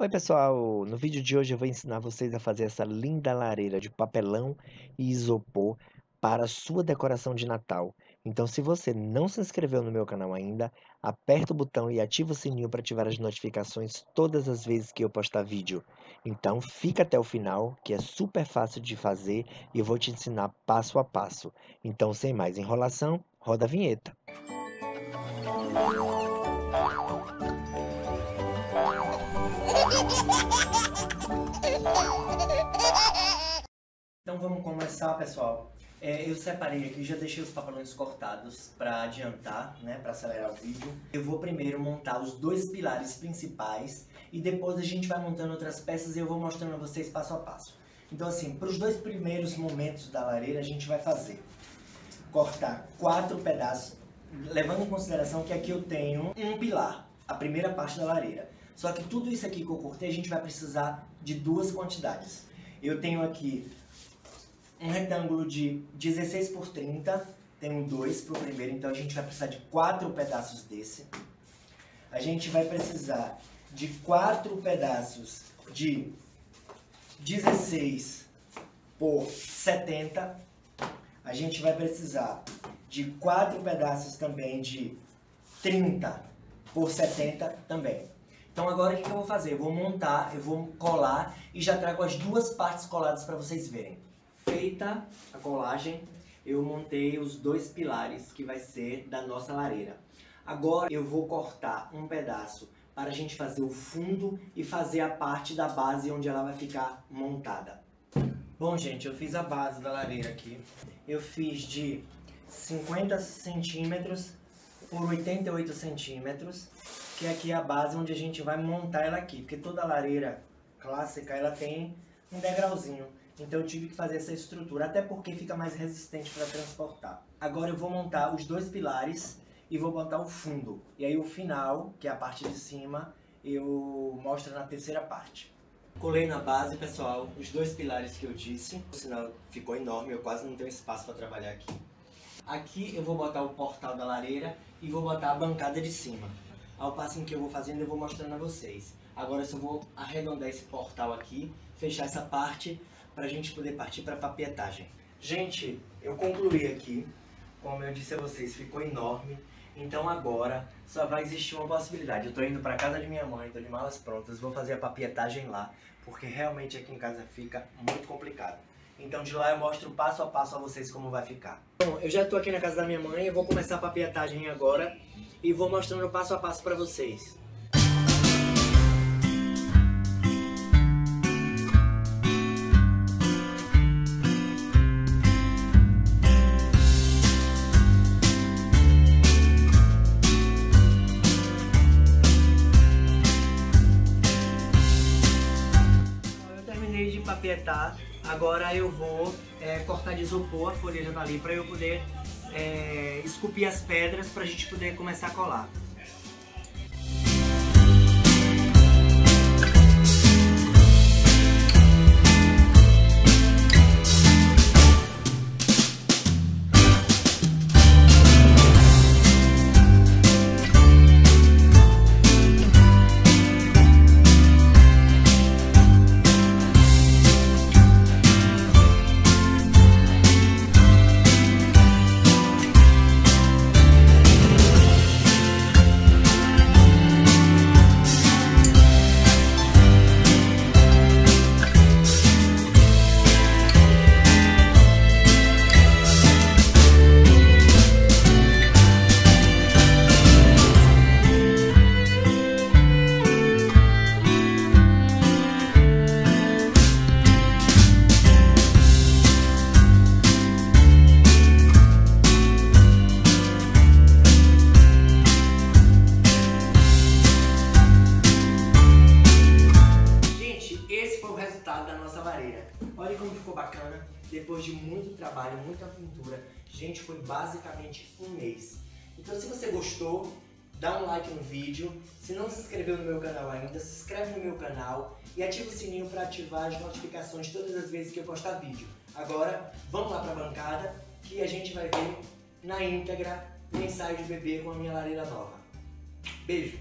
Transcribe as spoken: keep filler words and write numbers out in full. Oi pessoal, no vídeo de hoje eu vou ensinar vocês a fazer essa linda lareira de papelão e isopor para a sua decoração de Natal. Então se você não se inscreveu no meu canal ainda, aperta o botão e ativa o sininho para ativar as notificações todas as vezes que eu postar vídeo. Então fica até o final, que é super fácil de fazer e eu vou te ensinar passo a passo. Então sem mais enrolação, roda a vinheta. Então vamos começar, pessoal. É, eu separei aqui, já deixei os papelões cortados para adiantar, né, para acelerar o vídeo. Eu vou primeiro montar os dois pilares principais e depois a gente vai montando outras peças e eu vou mostrando a vocês passo a passo. Então assim, para os dois primeiros momentos da lareira a gente vai fazer cortar quatro pedaços, levando em consideração que aqui eu tenho um pilar, a primeira parte da lareira. Só que tudo isso aqui que eu cortei a gente vai precisar de duas quantidades. Eu tenho aqui um retângulo de dezesseis por trinta, tenho dois para o primeiro, então a gente vai precisar de quatro pedaços desse. A gente vai precisar de quatro pedaços de dezesseis por setenta. A gente vai precisar de quatro pedaços também de trinta por setenta também. Então agora o que eu vou fazer? Eu vou montar, eu vou colar e já trago as duas partes coladas para vocês verem. Feita a colagem, eu montei os dois pilares que vai ser da nossa lareira. Agora eu vou cortar um pedaço para a gente fazer o fundo e fazer a parte da base onde ela vai ficar montada. Bom gente, eu fiz a base da lareira aqui. Eu fiz de cinquenta centímetros por oitenta e oito centímetros, que aqui é a base onde a gente vai montar ela aqui, porque toda lareira clássica ela tem um degrauzinho. Então eu tive que fazer essa estrutura, até porque fica mais resistente para transportar. Agora eu vou montar os dois pilares e vou botar o fundo. E aí o final, que é a parte de cima, eu mostro na terceira parte. Colei na base, pessoal, os dois pilares que eu disse. O sinal ficou enorme, eu quase não tenho espaço para trabalhar aqui. Aqui eu vou botar o portal da lareira e vou botar a bancada de cima. Ao passo em que eu vou fazendo, eu vou mostrando a vocês. Agora eu só vou arredondar esse portal aqui, fechar essa parte, para a gente poder partir para a papietagem. Gente, eu concluí aqui, como eu disse a vocês, ficou enorme, então agora só vai existir uma possibilidade. Eu estou indo para a casa de minha mãe, estou de malas prontas, vou fazer a papietagem lá, porque realmente aqui em casa fica muito complicado. Então de lá eu mostro passo a passo a vocês como vai ficar. Bom, eu já estou aqui na casa da minha mãe, eu vou começar a papietagem agora e vou mostrando passo a passo para vocês. Papietar, agora eu vou é, cortar de isopor, a folha já tá ali, para eu poder é, esculpir as pedras para a gente poder começar a colar. Olha como ficou bacana, depois de muito trabalho, muita pintura. Gente, foi basicamente um mês. Então se você gostou, dá um like no vídeo. Se não se inscreveu no meu canal ainda, se inscreve no meu canal e ativa o sininho para ativar as notificações todas as vezes que eu postar vídeo. Agora, vamos lá para a bancada que a gente vai ver na íntegra o ensaio de bebê com a minha lareira nova. Beijo!